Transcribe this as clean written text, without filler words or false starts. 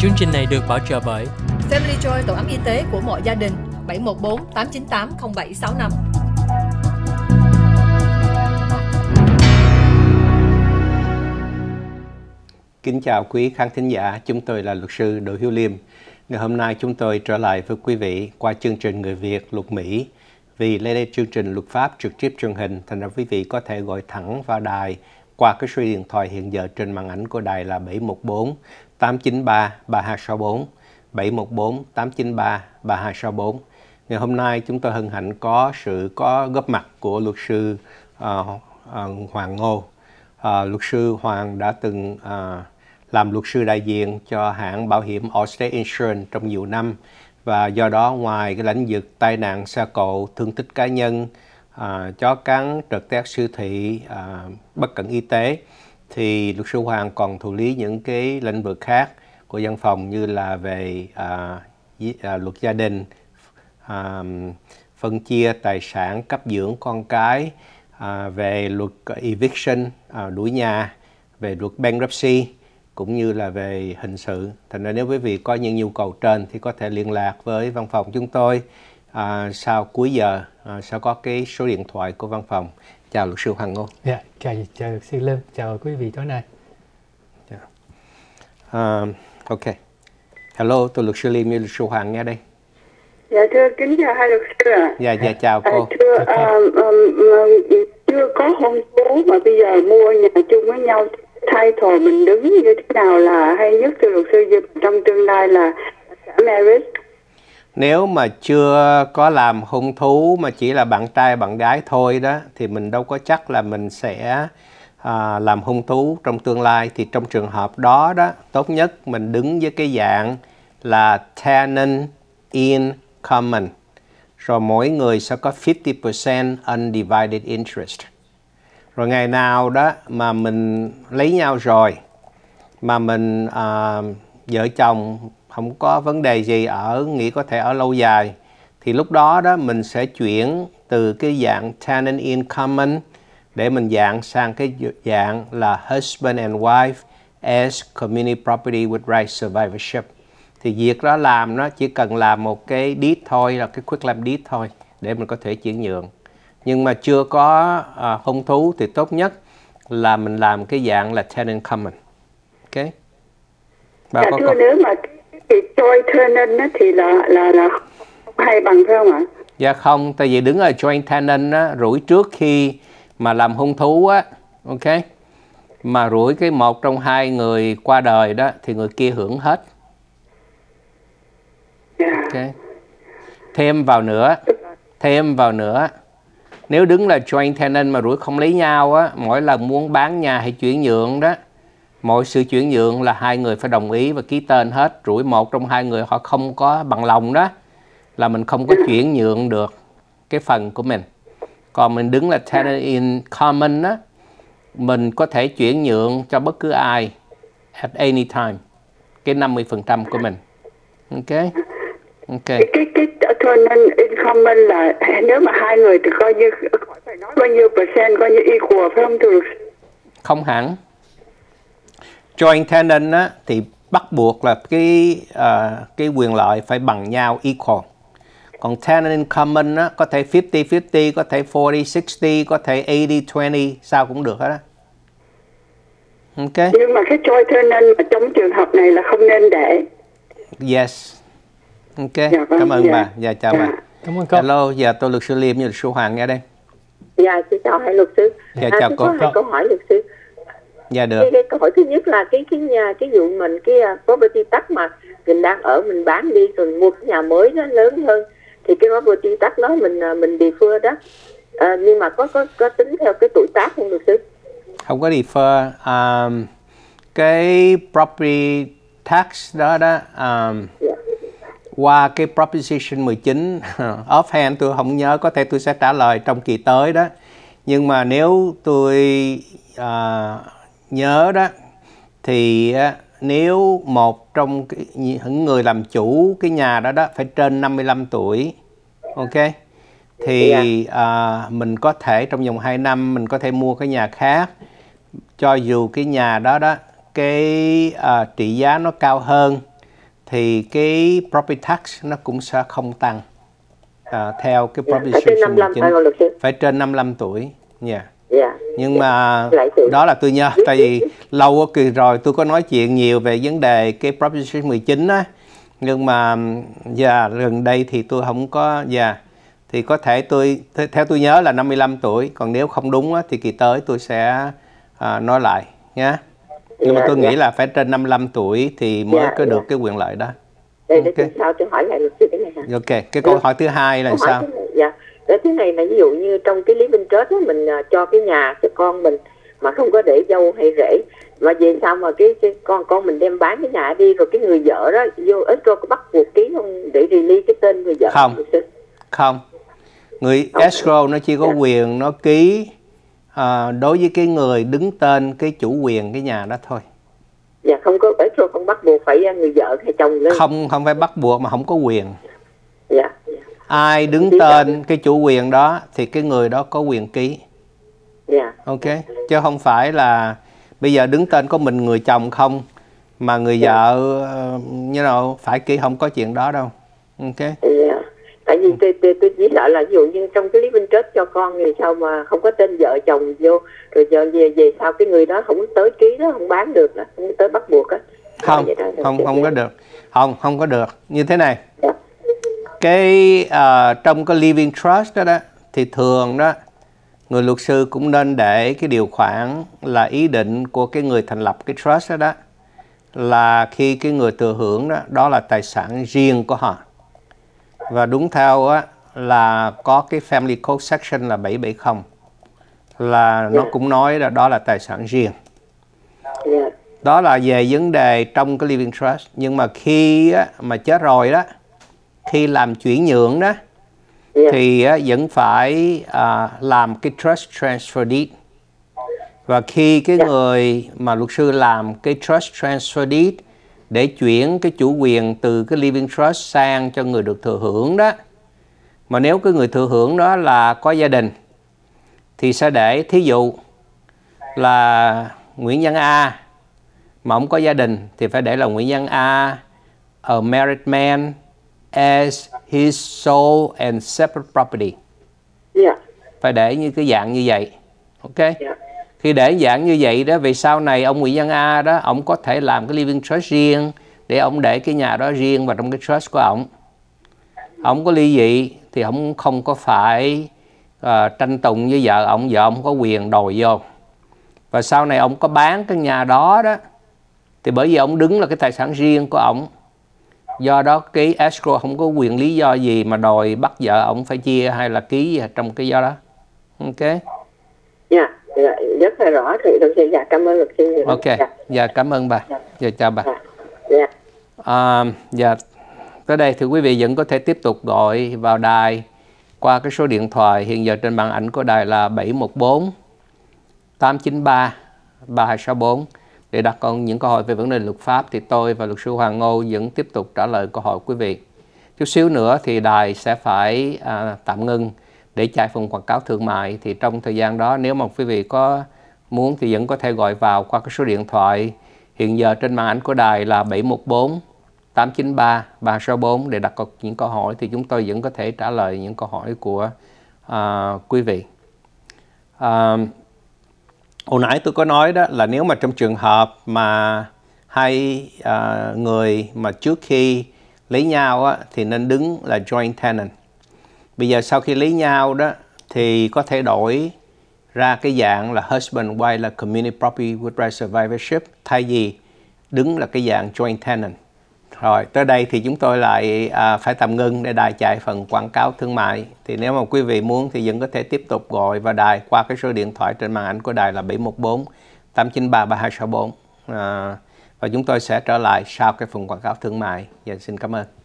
Chương trình này được bảo trợ bởi Family Joy, tổ ấm y tế của mọi gia đình, 714-898-0765. Kính chào quý khán thính giả, chúng tôi là luật sư Đỗ Hiếu Liêm. Ngày hôm nay chúng tôi trở lại với quý vị qua chương trình Người Việt Luật Mỹ. Vì lên đây chương trình luật pháp trực tiếp truyền hình, thành ra quý vị có thể gọi thẳng vào đài qua cái số điện thoại hiện giờ trên màn ảnh của đài là 714-893-3264. 714-893-3264. Ngày hôm nay chúng tôi hân hạnh có sự góp mặt của luật sư Hoàng Ngô. Luật sư Hoàng đã từng làm luật sư đại diện cho hãng bảo hiểm Allstate Insurance trong nhiều năm, và do đó ngoài cái lĩnh vực tai nạn xe cộ, thương tích cá nhân, chó cắn, trật tự siêu thị, bất cẩn y tế, thì luật sư Hoàng còn thụ lý những cái lĩnh vực khác của văn phòng như là về luật gia đình, phân chia tài sản, cấp dưỡng con cái, về luật eviction, đuổi nhà, về luật bankruptcy, cũng như là về hình sự. Thành ra nếu quý vị có những nhu cầu trên thì có thể liên lạc với văn phòng chúng tôi. Sau cuối giờ sẽ có cái số điện thoại của văn phòng. Chào luật sư Hoàng Ngô. Dạ, chào luật sư Lâm, chào quý vị tối nay. Ok. Hello, tôi luật sư Liêm, như luật sư Hoàng nghe đây. Dạ thưa, kính chào hai luật sư ạ. Dạ, chào cô. Chưa có hôn thú mà bây giờ mua nhà chung với nhau, title mình đứng như thế nào là hay nhất thưa luật sư trong tương lai là marriage? Nếu mà chưa có làm hôn thú mà chỉ là bạn trai bạn gái thôi đó, thì mình đâu có chắc là mình sẽ làm hôn thú trong tương lai. Thì trong trường hợp đó đó, tốt nhất mình đứng với cái dạng là tenant in common, rồi mỗi người sẽ có 50% undivided interest. Rồi ngày nào đó mà mình lấy nhau rồi, mà mình vợ chồng không có vấn đề gì, nghĩ có thể ở lâu dài, thì lúc đó đó mình sẽ chuyển từ cái dạng tenant in common để mình dạng sang cái dạng là husband and wife as community property with right survivorship. Thì việc đó làm nó chỉ cần làm một cái deed thôi, là cái quick claim deed thôi, để mình có thể chuyển nhượng. Nhưng mà chưa có hôn thú thì tốt nhất là mình làm cái dạng là tenant common. Ok. Dạ thưa, nếu mà thì joint tenant thì là hay bằng phải không ạ? Dạ không, tại vì đứng ở joint tenant á, rủi trước khi mà làm hôn thú á, ok, mà rủi cái một trong hai người qua đời đó thì người kia hưởng hết. Okay. Thêm vào nữa, nếu đứng là joint tenant mà rủi không lấy nhau á, mỗi lần muốn bán nhà hay chuyển nhượng đó, mọi sự chuyển nhượng là hai người phải đồng ý và ký tên hết. Rủi một trong hai người họ không có bằng lòng đó, là mình không có chuyển nhượng được cái phần của mình. Còn mình đứng là tenant in common á, mình có thể chuyển nhượng cho bất cứ ai at any time, cái 50% của mình. Ok. Cái tenant in common là nếu mà hai người thì coi như phải nói bao nhiêu percent, coi như equal phải không thưa luật sư? Không hẳn. Joint tenant á thì bắt buộc là cái quyền lợi phải bằng nhau equal. Còn tenant in common á, có thể 50-50, có thể 40-60, có thể 80-20, sao cũng được hết á. Ok. Nhưng mà cái joint tenant mà trong trường hợp này là không nên để. Yes. Ok. Dạ, vâng, cảm ơn dạ. Bà. Dạ chào dạ. Bà. Cảm ơn cô. Hello, dạ tôi luật sư Liêm, như luật sư Hoàng nghe đây. Dạ xin chào hai luật sư. Dạ chào cô. Có hai câu hỏi luật sư. Dạ được. Cái câu hỏi thứ nhất là cái vụ mình cái property tax mà mình đang ở, mình bán đi rồi mua cái nhà mới nó lớn hơn, thì cái property tax đó mình defer đó, nhưng mà có tính theo cái tuổi tác không được chứ? Không có defer. Cái property tax đó đó, yeah. Qua cái Proposition 19 offhand tôi không nhớ, có thể tôi sẽ trả lời trong kỳ tới đó. Nhưng mà nếu tôi nhớ đó thì nếu một trong những người làm chủ cái nhà đó đó phải trên 55 tuổi, ok, thì mình có thể trong vòng 2 năm mình có thể mua cái nhà khác, cho dù cái nhà đó đó cái trị giá nó cao hơn thì cái property tax nó cũng sẽ không tăng theo cái Proposition 19, phải trên 55 tuổi nha. Nhưng mà đó là tôi nhớ, tại vì lâu quá kỳ rồi tôi có nói chuyện nhiều về vấn đề cái Proposition 19 á, nhưng mà gần đây thì tôi không có thì có thể tôi theo tôi nhớ là 55 tuổi, còn nếu không đúng á, thì kỳ tới tôi sẽ nói lại nhé. Nhưng mà tôi nghĩ là phải trên 55 tuổi thì mới có được cái quyền lợi đó. Đây, để okay. Sau tôi hỏi lại một chút cái này hả? Ok, cái câu hỏi thứ hai là câu sao? Thứ này là ví dụ như trong cái lý Vinh Trớt mình cho cái nhà cho con mình mà không có để dâu hay rể, mà về sau mà cái con mình đem bán cái nhà đi, rồi cái người vợ đó vô ít có bắt buộc ký không để release cái tên người vợ? Không, không. Người escrow nó chỉ có quyền nó ký đối với cái người đứng tên cái chủ quyền cái nhà đó thôi. Dạ không có escrow, không bắt buộc phải người vợ hay chồng lên. Không, không phải bắt buộc mà không có quyền. Dạ. Ai đứng tên cái chủ quyền đó thì cái người đó có quyền ký. Dạ. Ok, chứ không phải là bây giờ đứng tên có mình người chồng không mà người vợ như nào phải ký, không có chuyện đó đâu. Ok. Dạ. Tại vì tôi chỉ sợ là ví dụ như trong cái lý Vinh Trớt cho con thì sao mà không có tên vợ chồng vô, rồi giờ về sau cái người đó không tới ký đó, không bán được đó, không tới bắt buộc đó. Không, đó, không có được, không có được. Như thế này, cái trong cái living trust đó, thì thường đó người luật sư cũng nên để cái điều khoản là ý định của cái người thành lập cái trust đó, là khi cái người thừa hưởng đó, đó là tài sản riêng của họ. Và đúng theo á, là có cái Family Code Section là 770 là nó cũng nói là đó là tài sản riêng. Đó là về vấn đề trong cái Living Trust. Nhưng mà khi á, mà chết rồi đó, khi làm chuyển nhượng đó thì á, vẫn phải làm cái Trust Transfer Deed. Và khi cái người mà luật sư làm cái Trust Transfer Deed để chuyển cái chủ quyền từ cái Living Trust sang cho người được thừa hưởng đó, mà nếu cái người thừa hưởng đó là có gia đình thì sẽ để, thí dụ là Nguyễn Văn A mà không có gia đình thì phải để là Nguyễn Văn A, a married man as his sole and separate property. Phải để như cái dạng như vậy. Ok. Khi để dạng như vậy đó, vì sau này ông Nguyễn Văn A đó, ông có thể làm cái living trust riêng để ông để cái nhà đó riêng và trong cái trust của ông. Ông có ly dị thì ông không có phải tranh tụng với vợ ông, vợ ông có quyền đòi vô. Và sau này ông có bán cái nhà đó đó, thì bởi vì ông đứng là cái tài sản riêng của ông, do đó cái escrow không có quyền lý do gì mà đòi bắt vợ ông phải chia hay là ký gì trong cái do đó. Ok. Rất là rõ thì luật sư. Cảm ơn luật sư. Ok. Cảm ơn bà. Chào bà. Tới đây thì quý vị vẫn có thể tiếp tục gọi vào đài qua cái số điện thoại hiện giờ trên màn ảnh của đài là 714-893-3264 để đặt những câu hỏi về vấn đề luật pháp, thì tôi và luật sư Hoàng Ngô vẫn tiếp tục trả lời câu hỏi quý vị. Chút xíu nữa thì đài sẽ phải tạm ngưng để chạy phần quảng cáo thương mại, thì trong thời gian đó nếu mà quý vị có muốn thì vẫn có thể gọi vào qua cái số điện thoại hiện giờ trên màn ảnh của đài là 714-893-364 để đặt những câu hỏi, thì chúng tôi vẫn có thể trả lời những câu hỏi của quý vị. Hồi nãy tôi có nói đó là nếu mà trong trường hợp mà hai người mà trước khi lấy nhau á, thì nên đứng là joint tenant. Bây giờ sau khi lấy nhau đó thì có thể đổi ra cái dạng là husband wife là community property with right survivorship thay vì đứng là cái dạng joint tenant. Rồi tới đây thì chúng tôi lại phải tạm ngưng để đài chạy phần quảng cáo thương mại. Thì nếu mà quý vị muốn thì vẫn có thể tiếp tục gọi vào đài qua cái số điện thoại trên màn ảnh của đài là 714-893-3264. Và chúng tôi sẽ trở lại sau cái phần quảng cáo thương mại. Xin cảm ơn.